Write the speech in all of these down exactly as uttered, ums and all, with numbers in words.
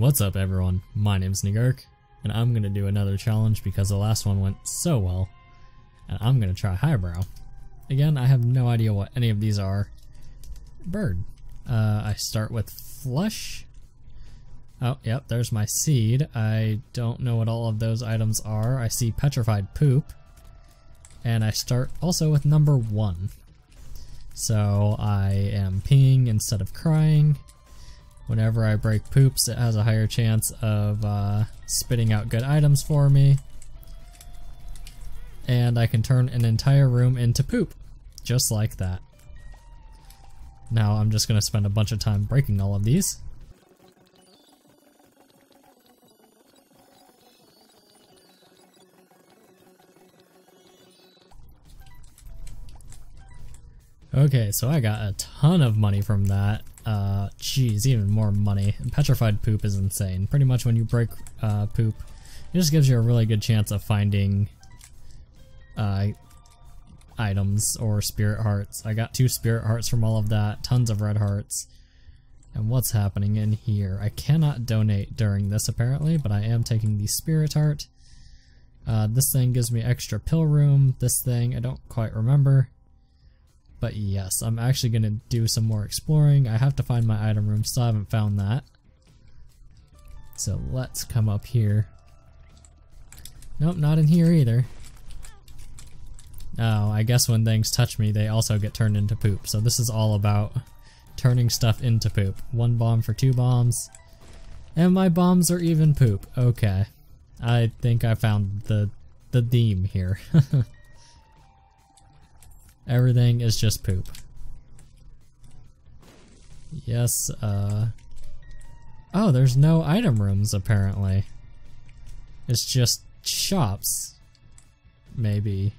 What's up everyone, my name's Negark, and I'm gonna do another challenge because the last one went so well, and I'm gonna try highbrow. Again, I have no idea what any of these are. Bird. Uh, I start with flush. Oh, yep, there's my seed. I don't know what all of those items are. I see petrified poop. And I start also with number one. So I am peeing instead of crying. Whenever I break poops, it has a higher chance of uh, spitting out good items for me. And I can turn an entire room into poop, just like that. Now I'm just gonna spend a bunch of time breaking all of these. Okay, so I got a ton of money from that. Uh, geez, even more money. Petrified poop is insane. Pretty much when you break uh, poop, it just gives you a really good chance of finding uh, items or spirit hearts. I got two spirit hearts from all of that, tons of red hearts. And what's happening in here? I cannot donate during this apparently, but I am taking the spirit heart. Uh, this thing gives me extra pill room. This thing, I don't quite remember. But yes, I'm actually going to do some more exploring. I have to find my item room, still haven't found that. So let's come up here. Nope, not in here either. Oh, I guess when things touch me, they also get turned into poop. So this is all about turning stuff into poop. One bomb for two bombs. And my bombs are even poop. Okay. I think I found the, the theme here. Everything is just poop. Yes, uh... oh, there's no item rooms, apparently. It's just shops. Maybe.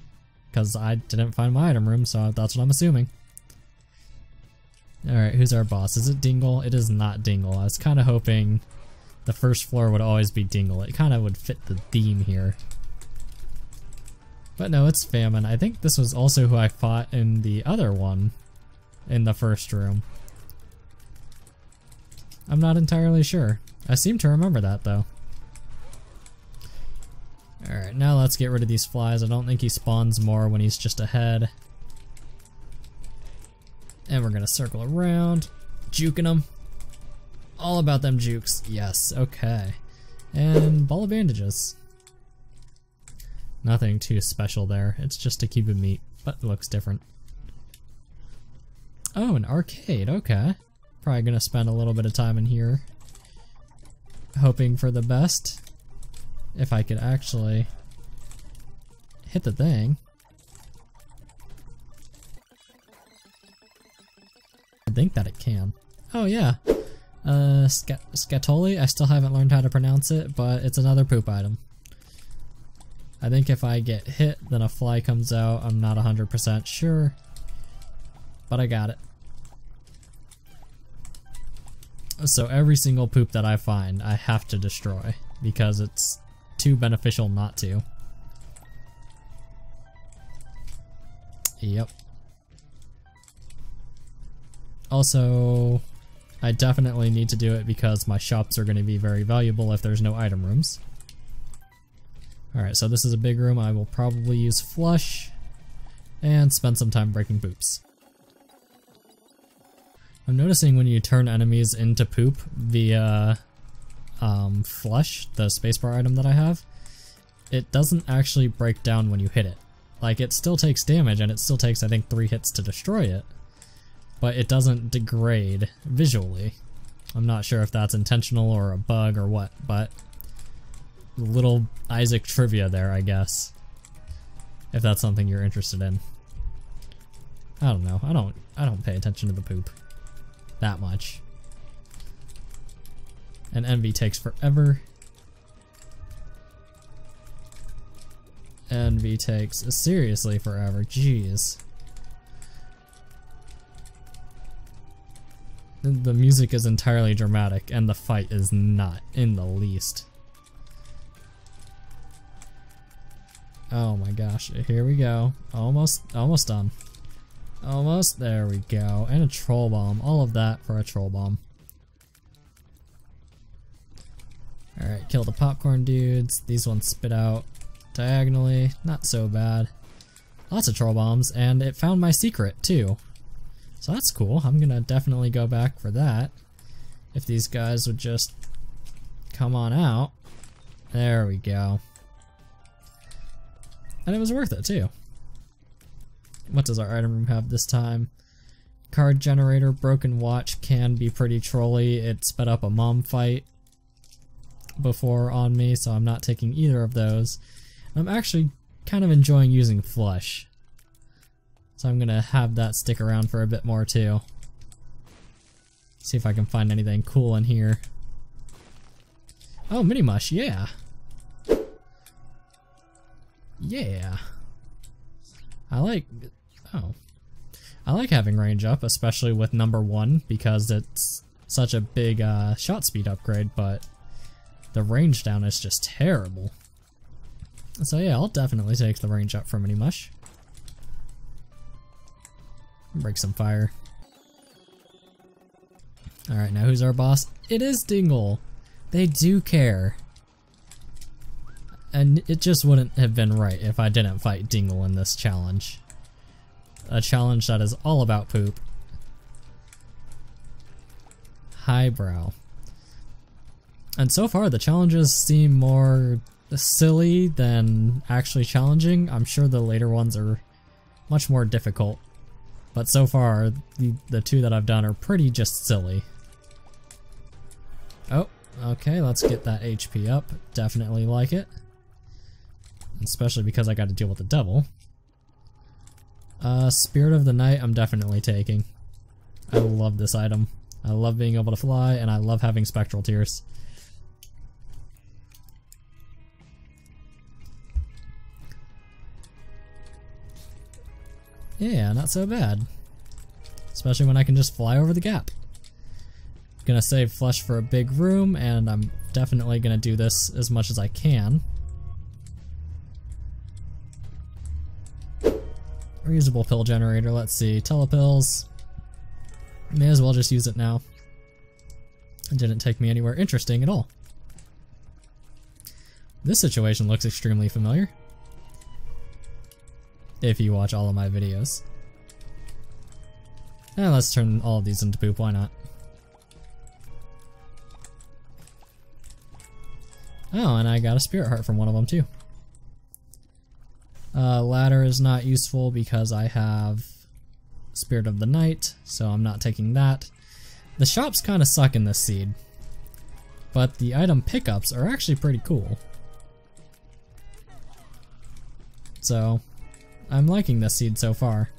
Because I didn't find my item room, so that's what I'm assuming. Alright, who's our boss? Is it Dingle? It is not Dingle. I was kind of hoping the first floor would always be Dingle. It kind of would fit the theme here. But no, it's Famine. I think this was also who I fought in the other one, in the first room. I'm not entirely sure. I seem to remember that, though. Alright, now let's get rid of these flies. I don't think he spawns more when he's just ahead. And we're gonna circle around, juking them. All about them jukes. Yes, okay. And ball of bandages. Nothing too special there, it's just to keep it neat, but looks different. Oh, an arcade, okay. Probably gonna spend a little bit of time in here hoping for the best. If I could actually hit the thing. I think that it can. Oh yeah, uh, scat Scatoli, I still haven't learned how to pronounce it, but it's another poop item. I think if I get hit, then a fly comes out. I'm not one hundred percent sure, but I got it. So every single poop that I find, I have to destroy because it's too beneficial not to. Yep. Also, I definitely need to do it because my shops are going to be very valuable if there's no item rooms. Alright, so this is a big room. I will probably use flush and spend some time breaking poops. I'm noticing when you turn enemies into poop via um, flush, the spacebar item that I have, it doesn't actually break down when you hit it. Like, it still takes damage and it still takes, I think, three hits to destroy it, but it doesn't degrade visually. I'm not sure if that's intentional or a bug or what, but little Isaac trivia there, I guess, if that's something you're interested in. I don't know, I don't I don't pay attention to the poop that much. And envy takes forever. Envy takes seriously forever, jeez. The music is entirely dramatic and the fight is not in the least. Oh my gosh, here we go. Almost, almost done. Almost, there we go. And a troll bomb, all of that for a troll bomb. Alright, kill the popcorn dudes. These ones spit out diagonally. Not so bad. Lots of troll bombs, and it found my secret too. So that's cool. I'm gonna definitely go back for that. If these guys would just come on out. There we go. And it was worth it too. What does our item room have this time? Card generator, broken watch can be pretty trolly. It sped up a mom fight before on me, so I'm not taking either of those. I'm actually kind of enjoying using flush, so I'm gonna have that stick around for a bit more too. See if I can find anything cool in here. Oh, mini mush, yeah. Yeah. I like, oh. I like having range up, especially with number one, because it's such a big uh, shot speed upgrade, but the range down is just terrible. So yeah, I'll definitely take the range up from Minimush. Break some fire. Alright, now who's our boss? It is Dingle! They do care. And it just wouldn't have been right if I didn't fight Dingle in this challenge. A challenge that is all about poop. Highbrow. And so far the challenges seem more silly than actually challenging. I'm sure the later ones are much more difficult. But so far the, the two that I've done are pretty just silly. Oh, okay, let's get that H P up. Definitely like it. Especially because I got to deal with the devil. Uh, Spirit of the Night, I'm definitely taking. I love this item. I love being able to fly, and I love having spectral tears. Yeah, not so bad. Especially when I can just fly over the gap. Gonna save flush for a big room, and I'm definitely gonna do this as much as I can. Reusable pill generator, let's see. Telepills. May as well just use it now. It didn't take me anywhere interesting at all. This situation looks extremely familiar. If you watch all of my videos. And let's turn all of these into poop, why not? Oh, and I got a spirit heart from one of them too. Uh, ladder is not useful because I have Spirit of the Night, so I'm not taking that. The shops kind of suck in this seed, but the item pickups are actually pretty cool. So, I'm liking this seed so far.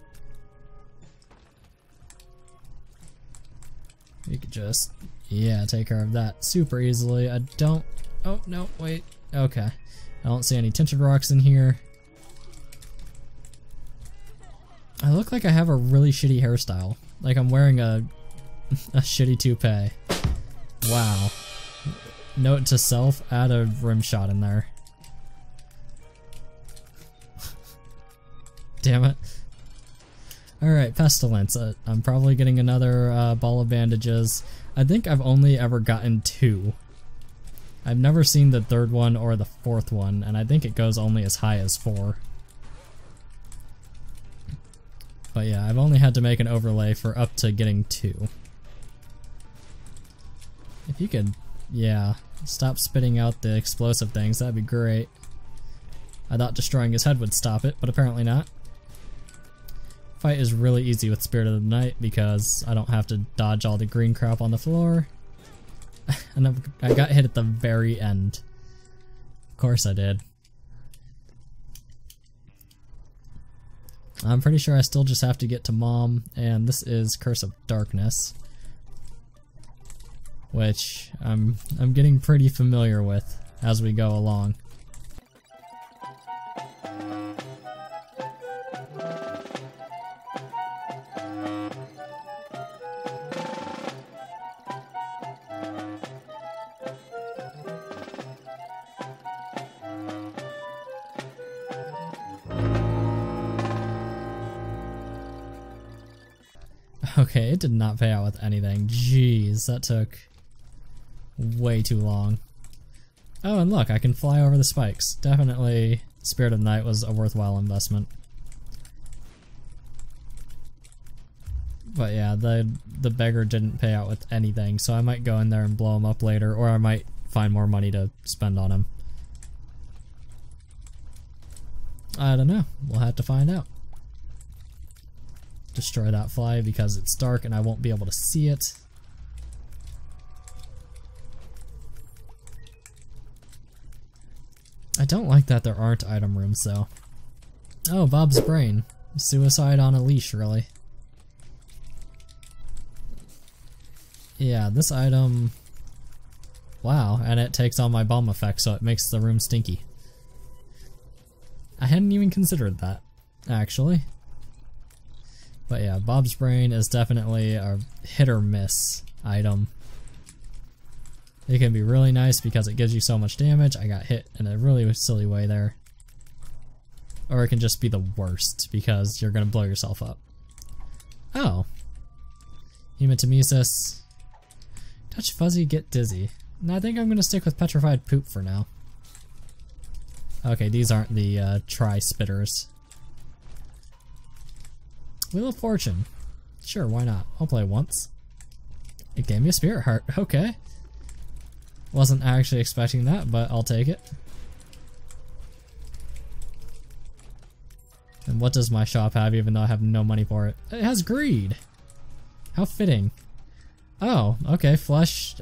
You could just, yeah, take care of that super easily. I don't, oh no, wait, okay. I don't see any tinted rocks in here. I look like I have a really shitty hairstyle. Like I'm wearing a a shitty toupee. Wow. Note to self, add a rim shot in there. Damn it. Alright, pestilence. Uh, I'm probably getting another uh, ball of bandages. I think I've only ever gotten two. I've never seen the third one or the fourth one, and I think it goes only as high as four. But yeah, I've only had to make an overlay for up to getting two. If you could, yeah, stop spitting out the explosive things, that'd be great. I thought destroying his head would stop it, but apparently not. Fight is really easy with Spirit of the Night because I don't have to dodge all the green crap on the floor. And I've, I got hit at the very end. Of course I did. I'm pretty sure I still just have to get to Mom, and this is Curse of Darkness, which I'm, I'm getting pretty familiar with as we go along. Okay, it did not pay out with anything. Jeez, that took way too long. Oh, and look, I can fly over the spikes. Definitely Spirit of the Night was a worthwhile investment. But yeah, the the beggar didn't pay out with anything, so I might go in there and blow him up later, or I might find more money to spend on him. I don't know. We'll have to find out. Destroy that fly because it's dark and I won't be able to see it. I don't like that there aren't item rooms though. Oh, Bob's Brain. Suicide on a leash, really. Yeah, this item... Wow, and it takes on my bomb effect, so it makes the room stinky. I hadn't even considered that, actually. But yeah, Bob's Brain is definitely a hit or miss item. It can be really nice because it gives you so much damage. I got hit in a really silly way there. Or it can just be the worst because you're going to blow yourself up. Oh. Hematemesis. Touch fuzzy, get dizzy. And I think I'm going to stick with petrified poop for now. Okay, these aren't the uh, tri-spitters. Wheel of Fortune. Sure, why not? I'll play once. It gave me a spirit heart. Okay. Wasn't actually expecting that, but I'll take it. And what does my shop have, even though I have no money for it? It has greed! How fitting. Oh, okay, flesh.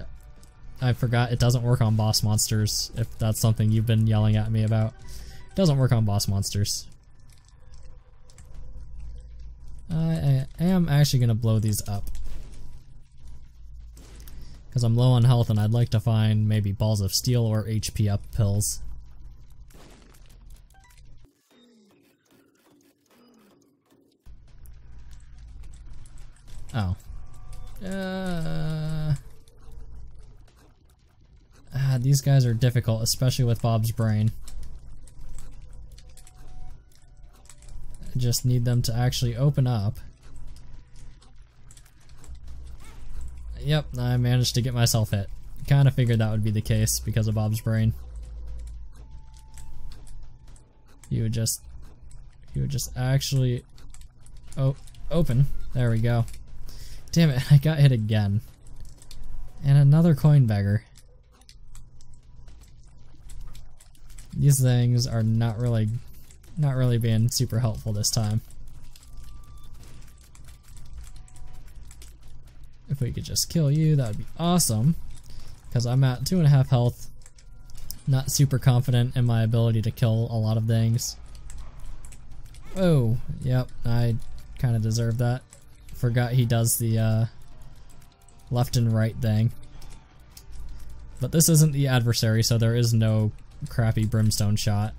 I forgot it doesn't work on boss monsters, if that's something you've been yelling at me about. It doesn't work on boss monsters. I am actually going to blow these up. Because I'm low on health and I'd like to find maybe balls of steel or H P up pills. Oh. Uh, ah, these guys are difficult, especially with Bob's Brain. I just need them to actually open up. Yep, I managed to get myself hit. Kind of figured that would be the case because of Bob's Brain. He would just, he would just actually, oh, open. There we go. Damn it! I got hit again. And another coin beggar. These things are not really, not really being super helpful this time. If we could just kill you, that would be awesome. Because I'm at two and a half health. Not super confident in my ability to kill a lot of things. Oh, yep, I kind of deserve that. Forgot he does the uh, left and right thing. But this isn't the adversary, so there is no crappy brimstone shot.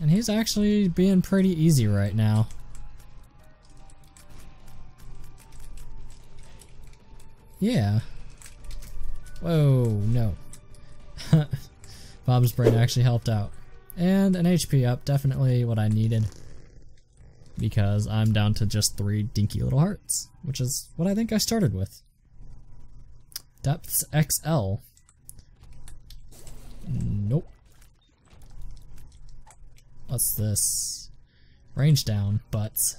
And he's actually being pretty easy right now. Yeah. Whoa, no. Bob's Brain actually helped out. And an H P up, definitely what I needed. Because I'm down to just three dinky little hearts, which is what I think I started with. Depths X L. Nope. What's this? Range down, butts.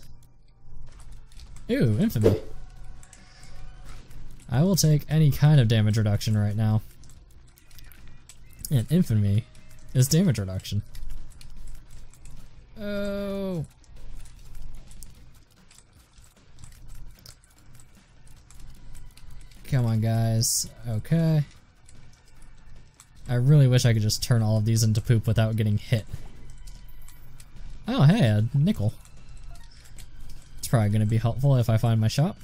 Ew, infamy. I will take any kind of damage reduction right now. And infamy is damage reduction. Oh. Come on, guys. Okay. I really wish I could just turn all of these into poop without getting hit. Oh, hey, a nickel. It's probably going to be helpful if I find my shop.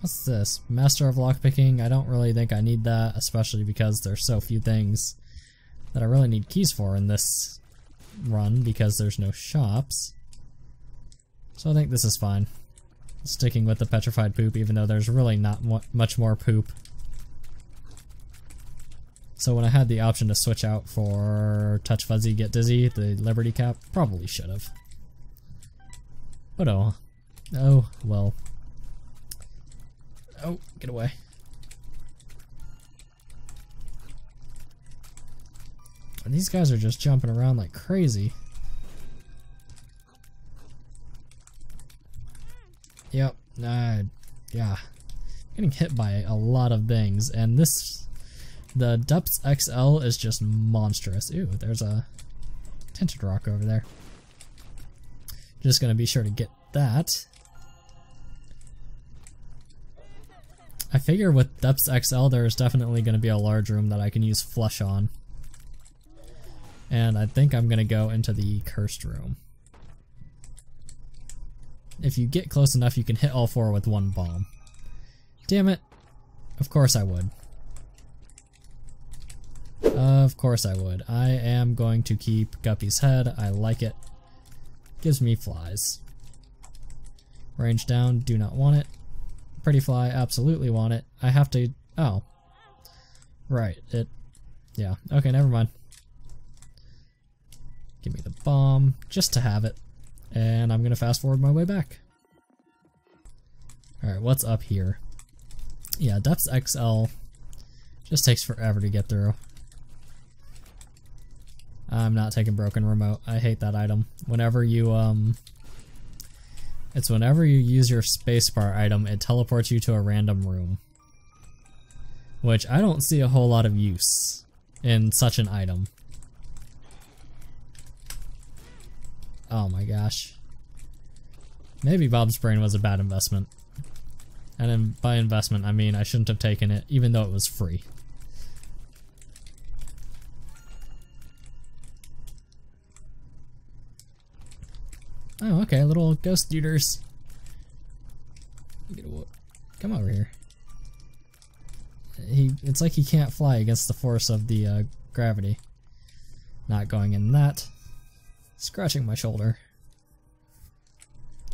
What's this? Master of lockpicking. I don't really think I need that, especially because there's so few things that I really need keys for in this run because there's no shops. So I think this is fine. Sticking with the petrified poop even though there's really not much more poop. So when I had the option to switch out for touch fuzzy get dizzy, the Liberty Cap, probably should have. But oh, oh well. Oh, get away. And these guys are just jumping around like crazy. Yep. Uh, yeah. Getting hit by a lot of things, and this, the Depths X L is just monstrous. Ooh, there's a tinted rock over there. Just gonna be sure to get that. I figure with Depths X L there's definitely gonna be a large room that I can use flush on. And I think I'm gonna go into the cursed room. If you get close enough, you can hit all four with one bomb. Damn it. Of course I would. Of course I would. I am going to keep Guppy's head. I like it. Gives me flies. Range down. Do not want it. Pretty fly. Absolutely want it. I have to... Oh. Right. It... Yeah. Okay, never mind. Give me the bomb. Just to have it. And I'm going to fast forward my way back. Alright, what's up here? Yeah, Depths X L just takes forever to get through. I'm not taking broken remote. I hate that item. Whenever you, um... It's whenever you use your spacebar item, it teleports you to a random room. Which, I don't see a whole lot of use in such an item. Oh my gosh. Maybe Bob's Brain was a bad investment. And in, by investment, I mean I shouldn't have taken it, even though it was free. Oh, okay, little ghost duders. Come over here. He, it's like he can't fly against the force of the uh, gravity. Not going in that. Scratching my shoulder.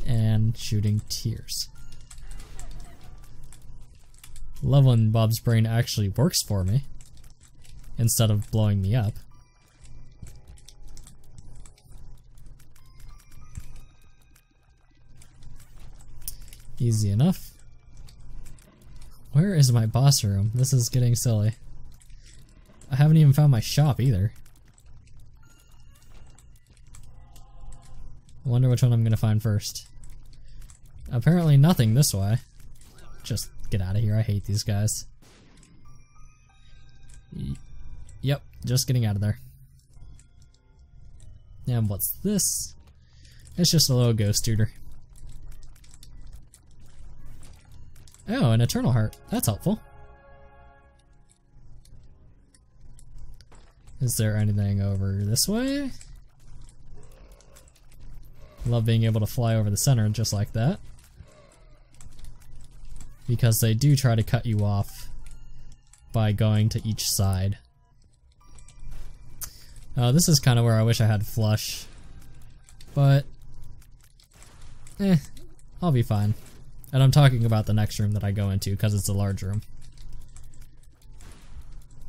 And shooting tears. Love when Bob's Brain actually works for me instead of blowing me up. Easy enough. Where is my boss room? This is getting silly. I haven't even found my shop either. I wonder which one I'm gonna find first. Apparently nothing this way. Just get out of here. I hate these guys. Yep, just getting out of there. And what's this? It's just a little ghost tutor. Oh, an eternal heart. That's helpful. Is there anything over this way? Love being able to fly over the center just like that. Because they do try to cut you off by going to each side. Uh, this is kind of where I wish I had flush, but eh, I'll be fine. And I'm talking about the next room that I go into because it's a large room.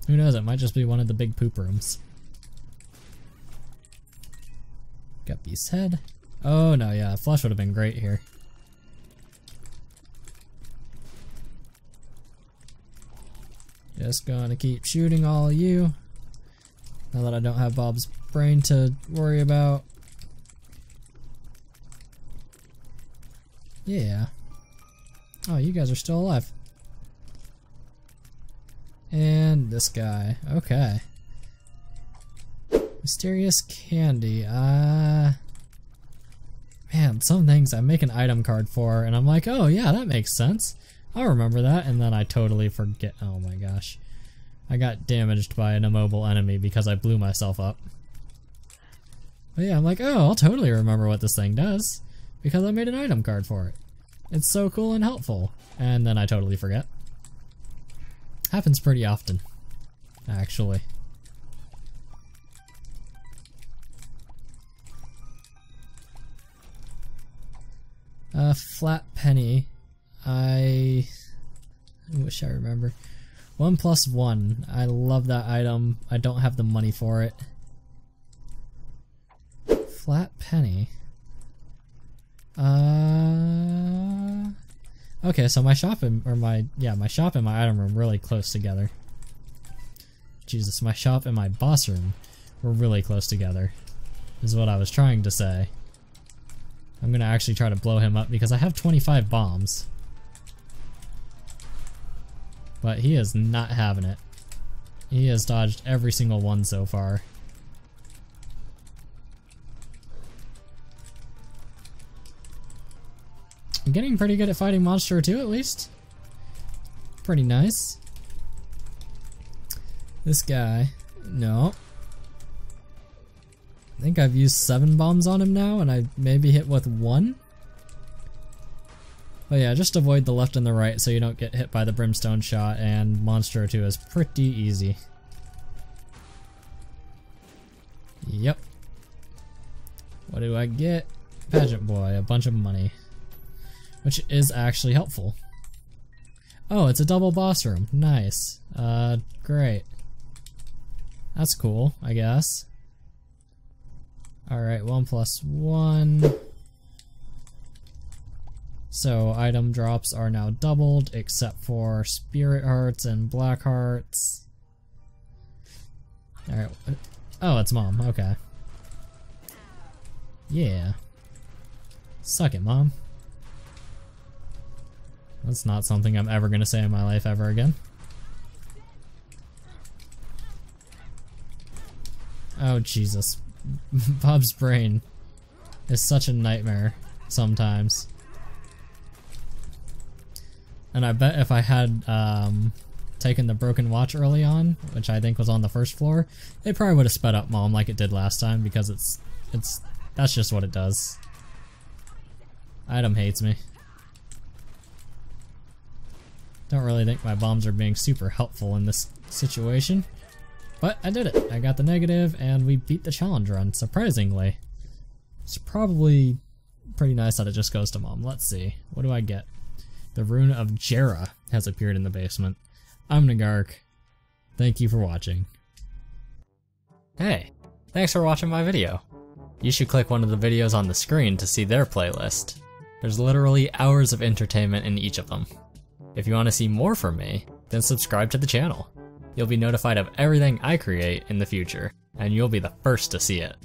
Who knows, it might just be one of the big poop rooms. Guppy's head. Oh no, yeah, flush would have been great here. Just gonna keep shooting all of you. Now that I don't have Bob's Brain to worry about. Yeah. Oh, you guys are still alive. And this guy. Okay. Mysterious candy. Uh, man, some things I make an item card for and I'm like, oh yeah, that makes sense. I'll remember that, and then I totally forget. Oh my gosh. I got damaged by an immobile enemy because I blew myself up. But yeah, I'm like, oh, I'll totally remember what this thing does because I made an item card for it. It's so cool and helpful. And then I totally forget. Happens pretty often, actually. A flat penny. I wish I remember. One plus one. I love that item. I don't have the money for it. Flat penny. Uh. Okay, so my shop and or my yeah my shop and my item room really close together. Jesus, my shop and my boss room We're really close together, is what I was trying to say. I'm gonna actually try to blow him up because I have twenty-five bombs. But he is not having it. He has dodged every single one so far. I'm getting pretty good at fighting Monster too, at least. Pretty nice. This guy, no. I think I've used seven bombs on him now, and I maybe hit with one. But yeah, just avoid the left and the right so you don't get hit by the brimstone shot, and Monster two is pretty easy. Yep. What do I get? Pageant Boy, a bunch of money. Which is actually helpful. Oh, it's a double boss room. Nice. Uh, great. That's cool, I guess. Alright, one plus one. So item drops are now doubled, except for spirit hearts and black hearts. All right. Oh, it's Mom. Okay. Yeah. Suck it, Mom. That's not something I'm ever gonna say in my life ever again. Oh Jesus, Bob's Brain is such a nightmare sometimes. And I bet if I had um, taken the broken watch early on, which I think was on the first floor, it probably would have sped up Mom like it did last time, because it's it's that's just what it does. Item hates me. Don't really think my bombs are being super helpful in this situation, but I did it. I got the negative, and we beat the challenge run. Surprisingly, it's probably pretty nice that it just goes to Mom. Let's see. What do I get? The Rune of Jera has appeared in the basement. I'm Negark. Thank you for watching. Hey, thanks for watching my video. You should click one of the videos on the screen to see their playlist. There's literally hours of entertainment in each of them. If you want to see more from me, then subscribe to the channel. You'll be notified of everything I create in the future, and you'll be the first to see it.